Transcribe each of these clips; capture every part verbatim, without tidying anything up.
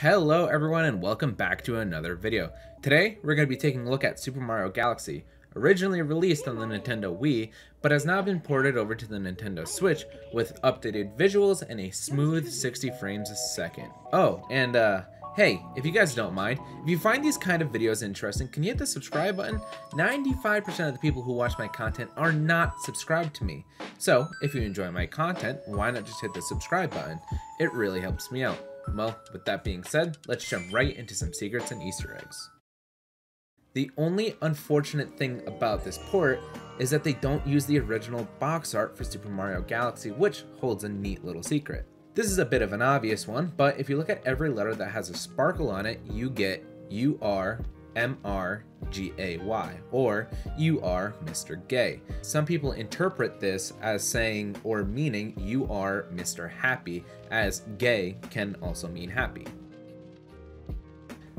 Hello everyone and welcome back to another video. Today we're going to be taking a look at Super Mario Galaxy, originally released on the Nintendo Wii, but has now been ported over to the Nintendo Switch with updated visuals and a smooth sixty frames a second. Oh, and uh, hey, if you guys don't mind, if you find these kind of videos interesting, can you hit the subscribe button? ninety-five percent of the people who watch my content are not subscribed to me. So if you enjoy my content, why not just hit the subscribe button? It really helps me out. Well, with that being said, let's jump right into some secrets and Easter eggs. The only unfortunate thing about this port is that they don't use the original box art for Super Mario Galaxy, which holds a neat little secret. This is a bit of an obvious one, but if you look at every letter that has a sparkle on it, you get you are M R G A Y, or you are Mister Gay. Some people interpret this as saying or meaning you are Mister Happy, as gay can also mean happy.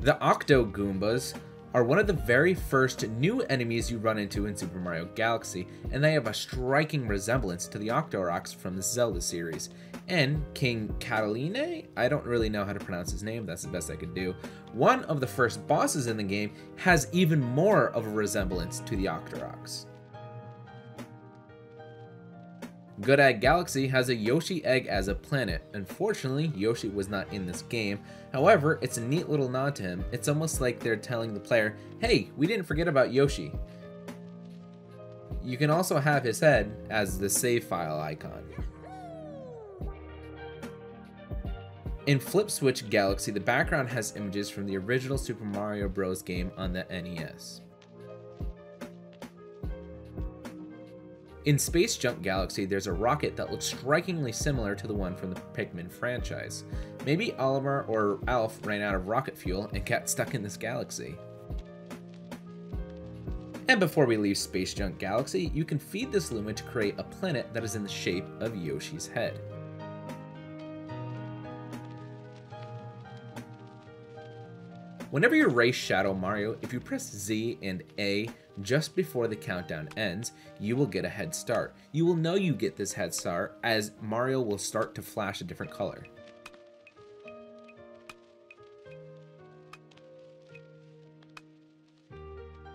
The Octo Goombas are one of the very first new enemies you run into in Super Mario Galaxy, and they have a striking resemblance to the Octoroks from the Zelda series. And King Cataline, I don't really know how to pronounce his name, that's the best I could do, one of the first bosses in the game, has even more of a resemblance to the Octoroks. Good Egg Galaxy has a Yoshi egg as a planet. Unfortunately, Yoshi was not in this game. However, it's a neat little nod to him. It's almost like they're telling the player, hey, we didn't forget about Yoshi. You can also have his head as the save file icon. In Flip Switch Galaxy, the background has images from the original Super Mario Bros. Game on the N E S. In Space Junk Galaxy, there's a rocket that looks strikingly similar to the one from the Pikmin franchise. Maybe Olimar or Alf ran out of rocket fuel and got stuck in this galaxy. And before we leave Space Junk Galaxy, you can feed this Luma to create a planet that is in the shape of Yoshi's head. Whenever you race Shadow Mario, if you press Z and A just before the countdown ends, you will get a head start. You will know you get this head start as Mario will start to flash a different color.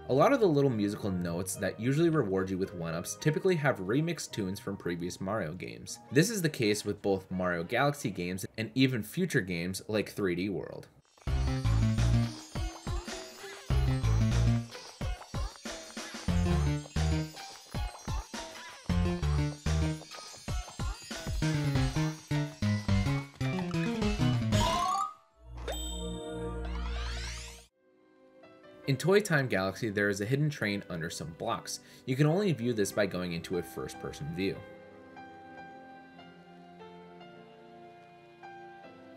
A lot of the little musical notes that usually reward you with one-ups typically have remixed tunes from previous Mario games. This is the case with both Mario Galaxy games and even future games like three D World. In Toy Time Galaxy, there is a hidden train under some blocks. You can only view this by going into a first-person view.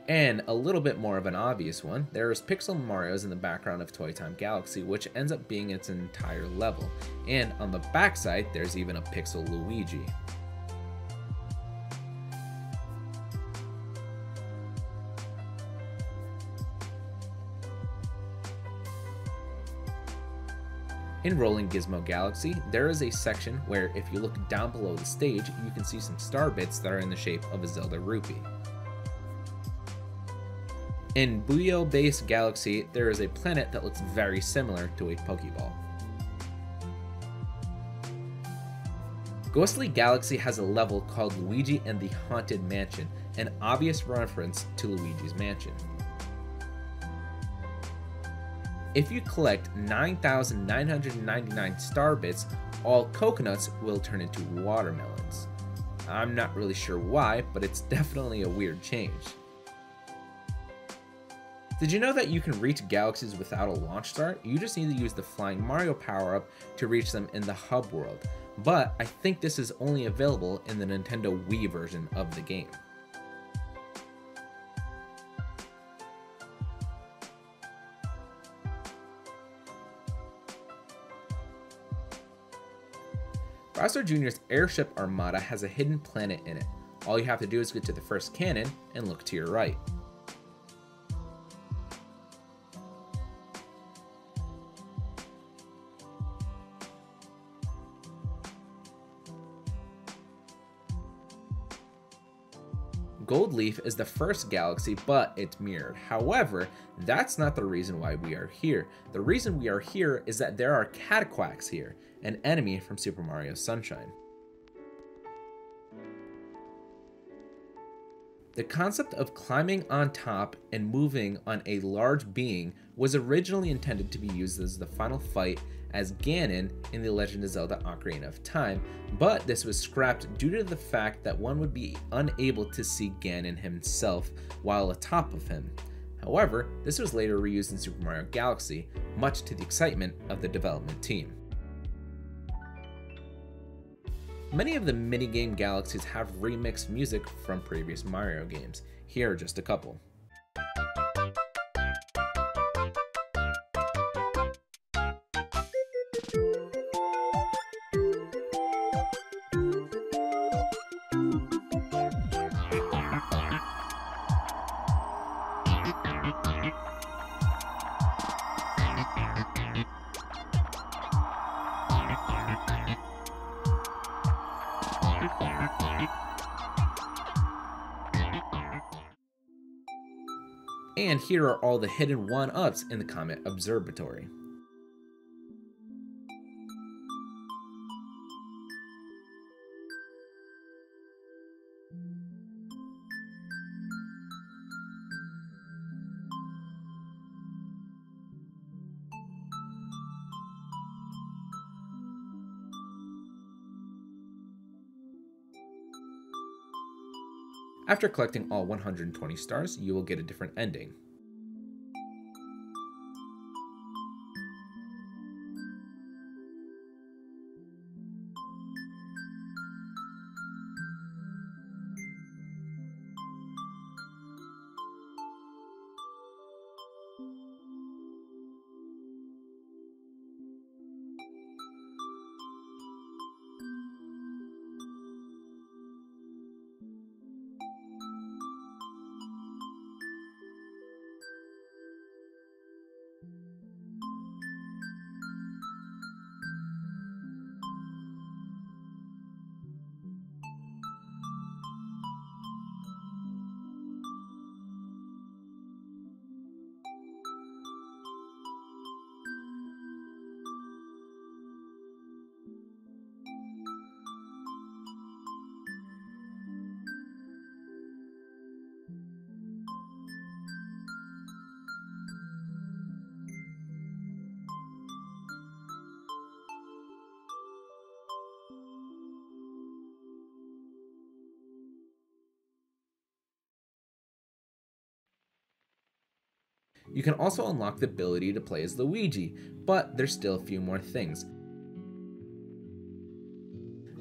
And a little bit more of an obvious one, there is Pixel Mario's in the background of Toy Time Galaxy, which ends up being its entire level. And on the backside, there's even a Pixel Luigi. In Rolling Gizmo Galaxy, there is a section where if you look down below the stage, you can see some star bits that are in the shape of a Zelda rupee. In Buyo Base Galaxy, there is a planet that looks very similar to a Pokeball. Ghostly Galaxy has a level called Luigi and the Haunted Mansion, an obvious reference to Luigi's Mansion. If you collect nine thousand nine hundred ninety-nine star bits, all coconuts will turn into watermelons. I'm not really sure why, but it's definitely a weird change. Did you know that you can reach galaxies without a launch star? You just need to use the Flying Mario power-up to reach them in the hub world, but I think this is only available in the Nintendo Wii version of the game. Bowser Junior's Airship Armada has a hidden planet in it. All you have to do is get to the first cannon and look to your right. Gold Leaf is the first galaxy, but it's mirrored. However, that's not the reason why we are here. The reason we are here is that there are Cataquacks here, an enemy from Super Mario Sunshine. The concept of climbing on top and moving on a large being was originally intended to be used as the final fight as Ganon in The Legend of Zelda Ocarina of Time, but this was scrapped due to the fact that one would be unable to see Ganon himself while atop of him. However, this was later reused in Super Mario Galaxy, much to the excitement of the development team. Many of the minigame galaxies have remixed music from previous Mario games. Here are just a couple. And here are all the hidden one-ups in the Comet Observatory. After collecting all one hundred twenty stars, you will get a different ending. You can also unlock the ability to play as Luigi, but there's still a few more things.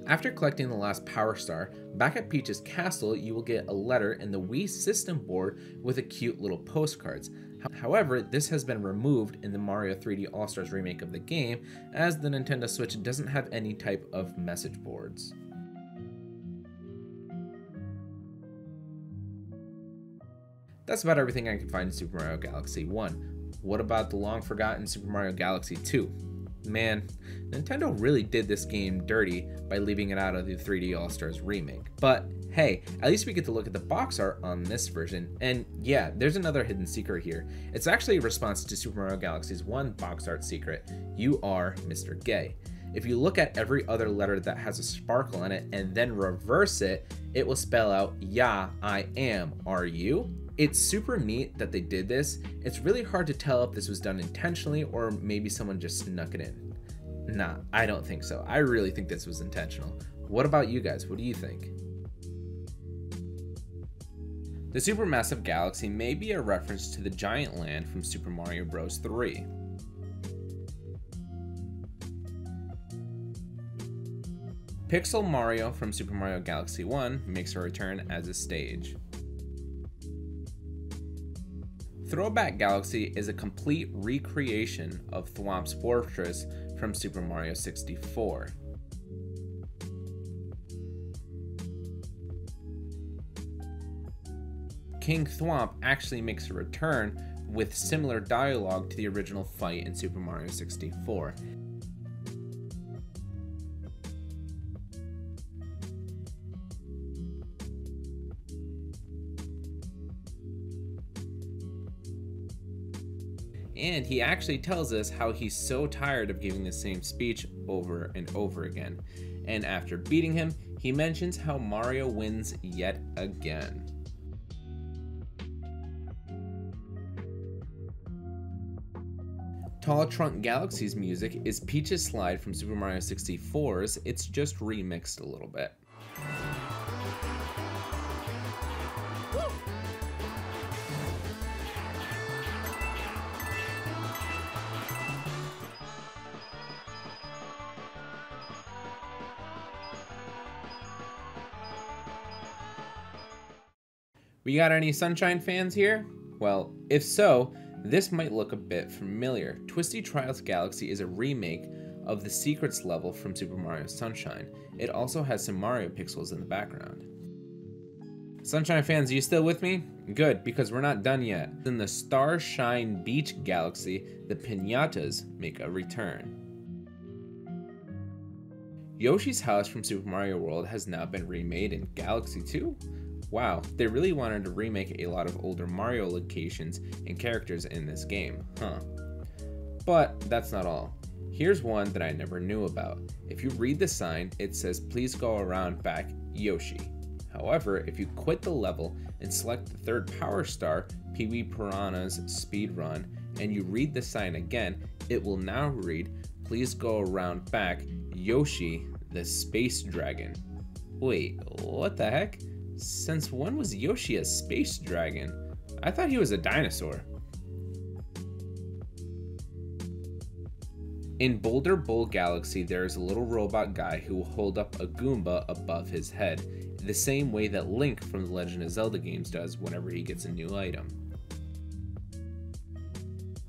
After collecting the last Power Star, back at Peach's castle you will get a letter in the Wii system board with a cute little postcards. However, this has been removed in the Mario three D All-Stars remake of the game, as the Nintendo Switch doesn't have any type of message boards. That's about everything I could find in Super Mario Galaxy one. What about the long-forgotten Super Mario Galaxy two? Man, Nintendo really did this game dirty by leaving it out of the three D All-Stars remake. But hey, at least we get to look at the box art on this version. And yeah, there's another hidden secret here. It's actually a response to Super Mario Galaxy's one box art secret, "You are Mister Gay." If you look at every other letter that has a sparkle in it and then reverse it, it will spell out, "Yeah, I am, are you?" It's super neat that they did this. It's really hard to tell if this was done intentionally or maybe someone just snuck it in. Nah, I don't think so. I really think this was intentional. What about you guys? What do you think? The supermassive galaxy may be a reference to the giant land from Super Mario Bros. three. Pixel Mario from Super Mario Galaxy one makes a return as a stage. Throwback Galaxy is a complete recreation of Thwomp's Fortress from Super Mario sixty-four. King Thwomp actually makes a return with similar dialogue to the original fight in Super Mario sixty-four. And he actually tells us how he's so tired of giving the same speech over and over again. And after beating him, he mentions how Mario wins yet again. Tall Trunk Galaxy's music is Peach's Slide from Super Mario sixty-four's, it's just remixed a little bit. We got any Sunshine fans here? Well, if so, this might look a bit familiar. Twisty Trials Galaxy is a remake of the Secrets level from Super Mario Sunshine. It also has some Mario pixels in the background. Sunshine fans, are you still with me? Good, because we're not done yet. In the Starshine Beach Galaxy, the piñatas make a return. Yoshi's house from Super Mario World has now been remade in Galaxy two? Wow, they really wanted to remake a lot of older Mario locations and characters in this game, huh? But that's not all. Here's one that I never knew about. If you read the sign, it says, "Please go around back, Yoshi." However, if you quit the level and select the third Power Star, Pee Wee Piranha's speedrun, and you read the sign again, it will now read, "Please go around back, Yoshi, the Space Dragon." Wait, what the heck? Since when was Yoshi a space dragon? I thought he was a dinosaur. In Boulder Bowl Galaxy, there is a little robot guy who will hold up a Goomba above his head, the same way that Link from The Legend of Zelda games does whenever he gets a new item.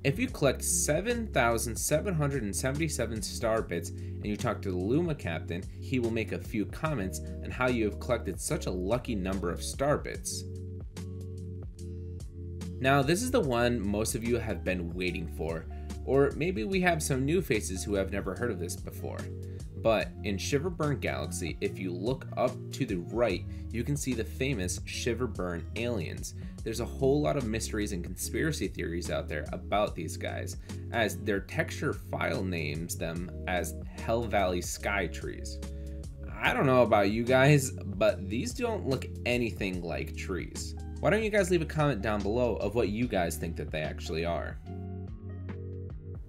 If you collect seven thousand seven hundred seventy-seven star bits and you talk to the Luma captain, he will make a few comments on how you have collected such a lucky number of star bits. Now, this is the one most of you have been waiting for, or maybe we have some new faces who have never heard of this before. But in Shiverburn Galaxy, if you look up to the right, you can see the famous Shiverburn aliens. There's a whole lot of mysteries and conspiracy theories out there about these guys, as their texture file names them as Hell Valley Sky Trees. I don't know about you guys, but these don't look anything like trees. Why don't you guys leave a comment down below of what you guys think that they actually are?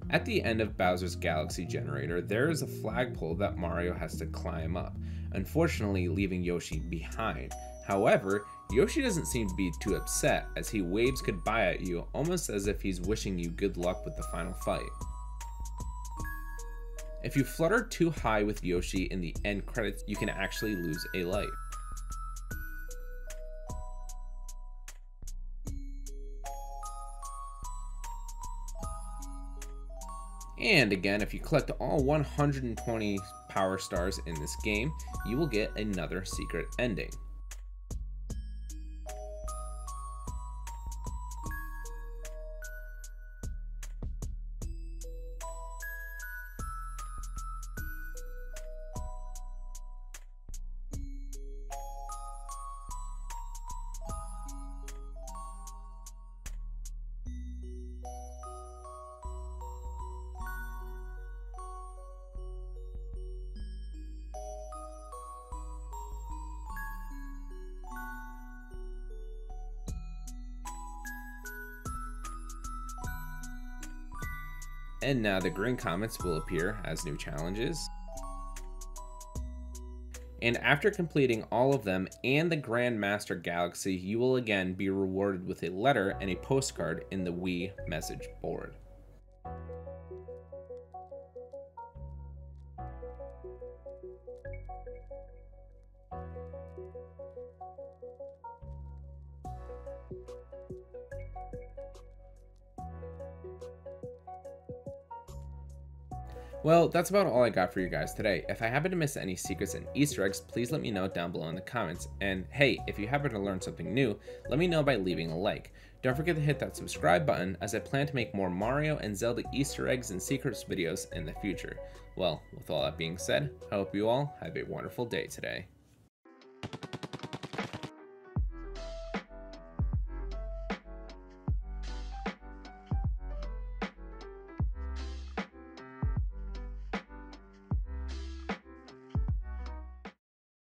At the end of Bowser's Galaxy Generator, there is a flagpole that Mario has to climb up, unfortunately leaving Yoshi behind. However, Yoshi doesn't seem to be too upset as he waves goodbye at you, almost as if he's wishing you good luck with the final fight. If you flutter too high with Yoshi in the end credits, you can actually lose a life. And again, if you collect all one hundred twenty Power Stars in this game, you will get another secret ending. And now the green comets will appear as new challenges. And after completing all of them and the Grand Master Galaxy, you will again be rewarded with a letter and a postcard in the Wii message board. Well, that's about all I got for you guys today. If I happen to miss any secrets and Easter eggs, please let me know down below in the comments. And hey, if you happen to learn something new, let me know by leaving a like. Don't forget to hit that subscribe button, as I plan to make more Mario and Zelda Easter eggs and secrets videos in the future. Well, with all that being said, I hope you all have a wonderful day today.